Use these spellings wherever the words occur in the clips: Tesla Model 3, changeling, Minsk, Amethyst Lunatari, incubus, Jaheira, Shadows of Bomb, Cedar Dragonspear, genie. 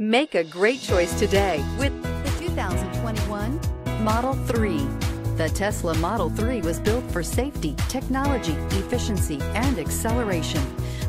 Make a great choice today with the 2021 Model 3. The Tesla Model 3 was built for safety, technology, efficiency, and acceleration.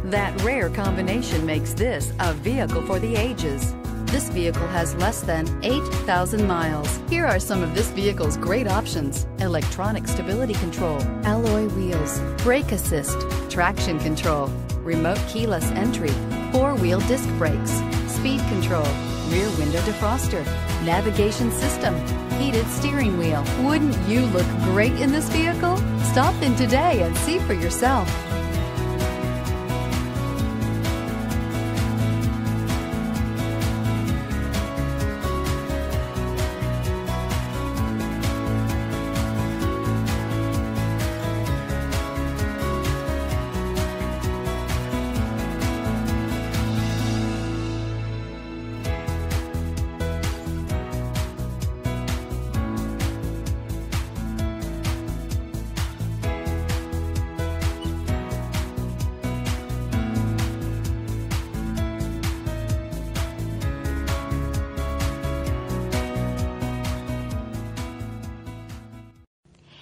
That rare combination makes this a vehicle for the ages. This vehicle has less than 8,000 miles. Here are some of this vehicle's great options: electronic stability control, alloy wheels, brake assist, traction control, remote keyless entry, four-wheel disc brakes, speed control, rear window defroster, navigation system, heated steering wheel. Wouldn't you look great in this vehicle? Stop in today and see for yourself.